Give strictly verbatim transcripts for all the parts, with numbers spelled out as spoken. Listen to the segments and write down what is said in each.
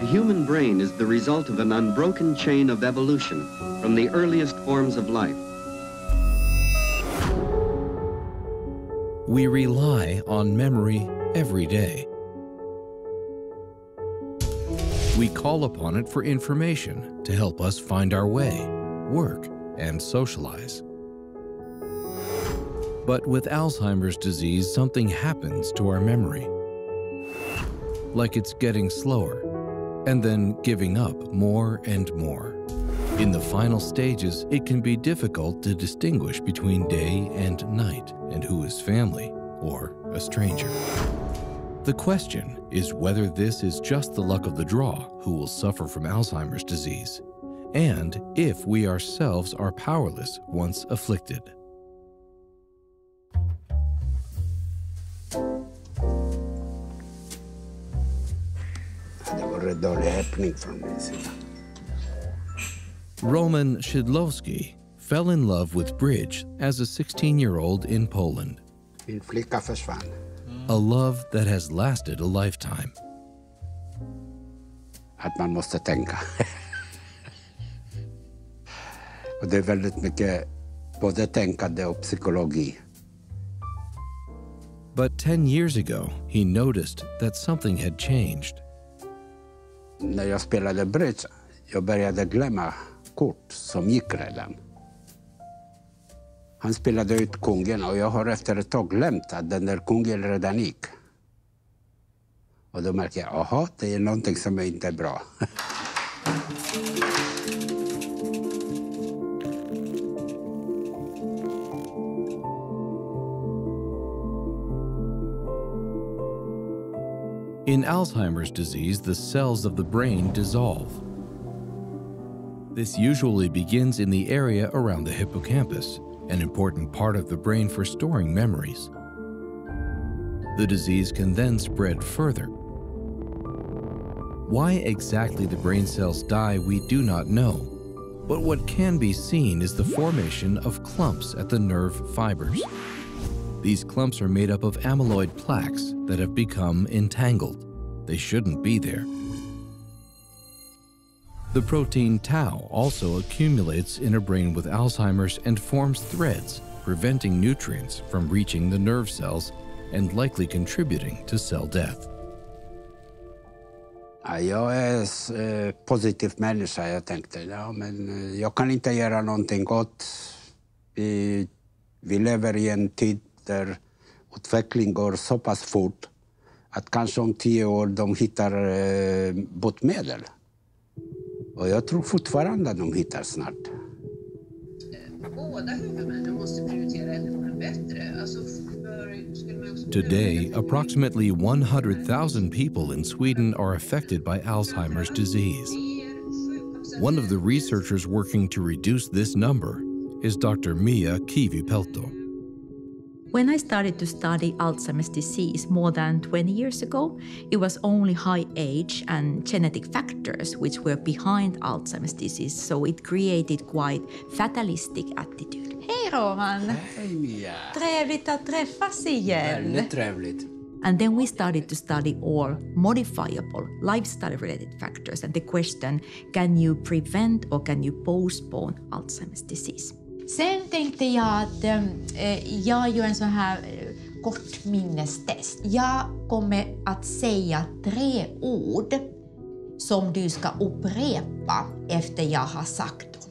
The human brain is the result of an unbroken chain of evolution from the earliest forms of life. We rely on memory every day. We call upon it for information to help us find our way, work, and socialize. But with Alzheimer's disease, something happens to our memory. Like it's getting slower, and then giving up more and more. In the final stages, it can be difficult to distinguish between day and night and who is family or a stranger. The question is whether this is just the luck of the draw who will suffer from Alzheimer's disease, and if we ourselves are powerless once afflicted. Happening for me. Roman Szydlowski fell in love with bridge as a sixteen-year-old in Poland. A love that has lasted a lifetime. But ten years ago, he noticed that something had changed. In Alzheimer's disease, the cells of the brain dissolve. This usually begins in the area around the hippocampus, an important part of the brain for storing memories. The disease can then spread further. Why exactly the brain cells die, we do not know. But what can be seen is the formation of clumps at the nerve fibers. These clumps are made up of amyloid plaques that have become entangled. They shouldn't be there. The protein tau also accumulates in a brain with Alzheimer's and forms threads, preventing nutrients from reaching the nerve cells and likely contributing to cell death. Jag är positiv människa, jag tänkte, ja, men jag kan inte göra någonting åt. Vi lever i en tid där utveckling går så pass fort att kanske om tio år de hittar eh, botemedel. Och jag tror fortfarande att de hittar snart. Today, approximately one hundred thousand people in Sweden are affected by Alzheimer's disease. One of the researchers working to reduce this number is Doctor Mia Kivipelto. When I started to study Alzheimer's disease more than twenty years ago, it was only high age and genetic factors which were behind Alzheimer's disease, so it created quite fatalistic attitude. Hej Roman! Hej Mia! Trevligt att träffas igen! Väldigt trevligt. And then we started to study all modifiable lifestyle-related factors and the question, can you prevent or can you postpone Alzheimer's disease? Sen tänkte jag att eh, jag gör en sån här eh, kort minnestest. Jag kommer att säga tre ord som du ska upprepa efter jag har sagt dem.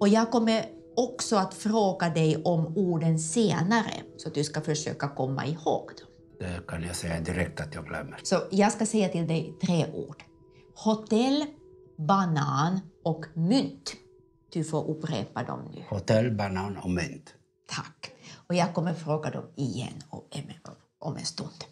Och jag kommer också att fråga dig om orden senare, så att du ska försöka komma ihåg dem. Det kan jag säga direkt att jag glömmer. Så jag ska säga till dig tre ord. Hotell, banan och mynt. Du får upprepa dem nu. Hotell, banan och mynt. Tack. Och jag kommer fråga dem igen om en stund.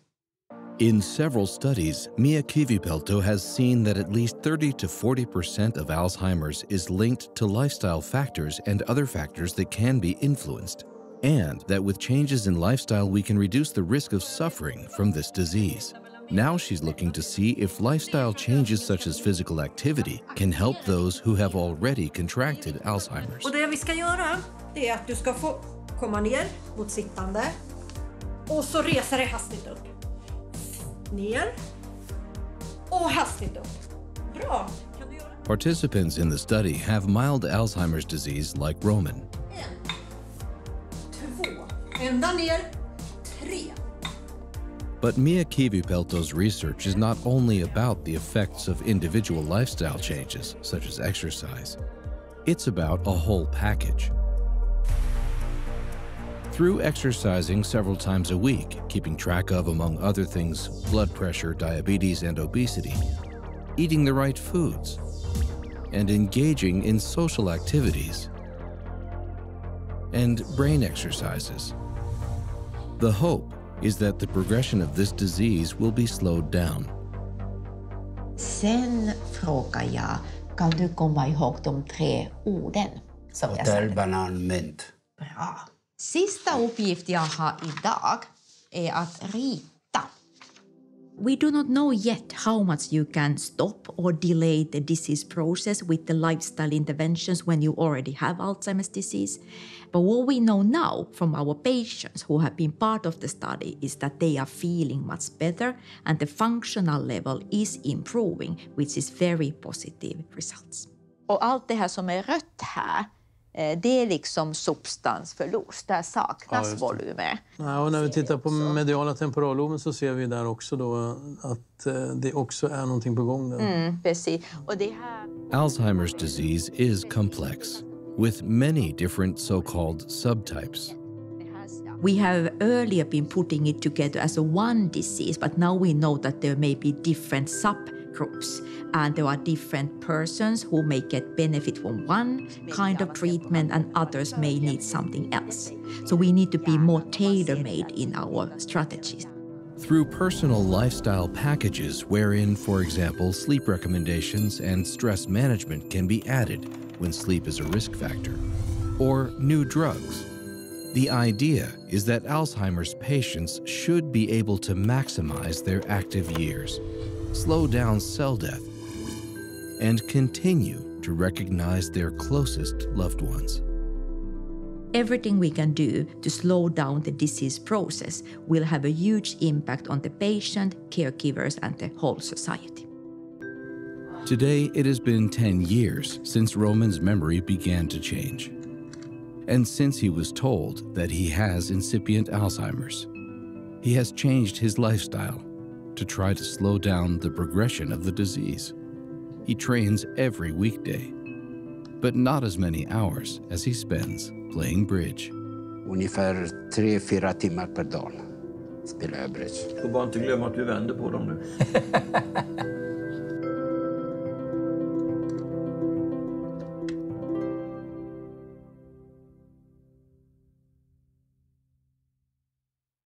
In several studies, Mia Kivipelto has seen that at least thirty to forty percent of Alzheimer's is linked to lifestyle factors and other factors that can be influenced, and that with changes in lifestyle we can reduce the risk of suffering from this disease. Now she's looking to see if lifestyle changes such as physical activity can help those who have already contracted Alzheimer's. Och det vi ska göra, det är att du ska få komma ner mot sittande och så resa dig hastigt upp. Ner och hastigt upp. Participants in the study have mild Alzheimer's disease like Roman. But Mia Kivipelto's research is not only about the effects of individual lifestyle changes, such as exercise. It's about a whole package. Through exercising several times a week, keeping track of, among other things, blood pressure, diabetes, and obesity, eating the right foods, and engaging in social activities and brain exercises. The hope is that the progression of this disease will be slowed down. Sen frågar jag, kan du komma ihåg de tre orden som jag sa? Banan, mynt. Bra. Sista uppgift jag har idag är att rita. We do not know yet how much you can stop or delay the disease process with the lifestyle interventions when you already have Alzheimer's disease. But what we know now from our patients who have been part of the study is that they are feeling much better and the functional level is improving, which is very positive results. Och allt det här som är rött här, det är liksom substansförlust, där saknas ja, volymer. Ja, och när vi tittar på mediala temporalloben så ser vi där också då att det också är någonting på gång där. Mm, precis. Och det här... Alzheimer's disease is complex, with many different so-called subtypes. We have earlier been putting it together as a one disease, but now we know that there may be different subtypes groups, and there are different persons who may get benefit from one kind of treatment and others may need something else. So we need to be more tailor-made in our strategies. Through personal lifestyle packages wherein, for example, sleep recommendations and stress management can be added when sleep is a risk factor, or new drugs. The idea is that Alzheimer's patients should be able to maximize their active years, slow down cell death, and continue to recognize their closest loved ones. Everything we can do to slow down the disease process will have a huge impact on the patient, caregivers, and the whole society. Today, it has been ten years since Roman's memory began to change, and since he was told that he has incipient Alzheimer's. He has changed his lifestyle to try to slow down the progression of the disease. He trains every weekday, but not as many hours as he spends playing bridge. Ungefär tre, fyra timmar per dag spelar jag bridge. Du får bara inte glömma att du vänder på dem nu.